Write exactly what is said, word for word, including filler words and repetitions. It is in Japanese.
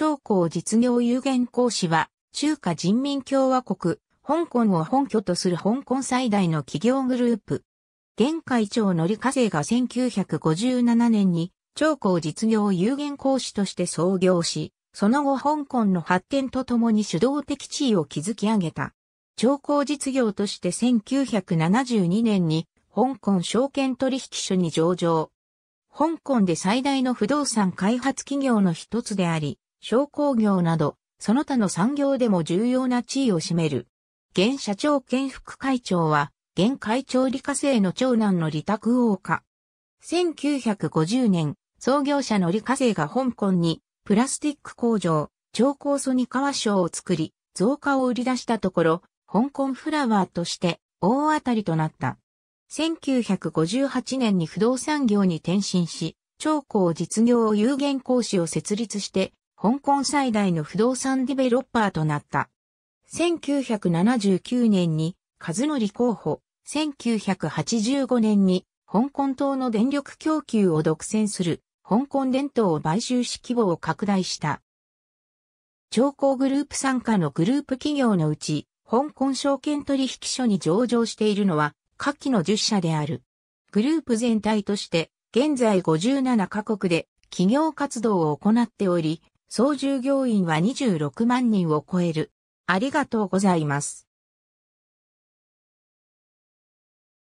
張高実業有限公司は、中華人民共和国、香港を本拠とする香港最大の企業グループ。現会長の李嘉誠がせんきゅうひゃくごじゅうななねんに張高実業有限公司として創業し、その後香港の発展とともに主導的地位を築き上げた。張高実業としてせんきゅうひゃくななじゅうにねんに香港証券取引所に上場。香港で最大の不動産開発企業の一つであり、商工業などその他の産業でも重要な地位を占める。現社長兼副会長は、現会長李嘉誠の長男の李沢鶯か。せんきゅうひゃくごじゅうねん、創業者の李嘉誠が香港に、プラスティック工場、超酵素に革商を作り、造花を売り出したところ、香港フラワーとして大当たりとなった。せんきゅうひゃくごじゅうはちねんに不動産業に転身し、張高実業有限公司を設立して、香港最大の不動産ディベロッパーとなった。せんきゅうひゃくななじゅうきゅうねんに、和則候補、せんきゅうひゃくはちじゅうごねんに、香港島の電力供給を独占する。香港電灯を買収し規模を拡大した。張高グループ傘下のグループ企業のうち、香港証券取引所に上場しているのは、下記のじゅっしゃである。グループ全体として、現在ごじゅうななかこくで企業活動を行っており、総従業員はにじゅうろくまんにんを超える。ありがとうございます。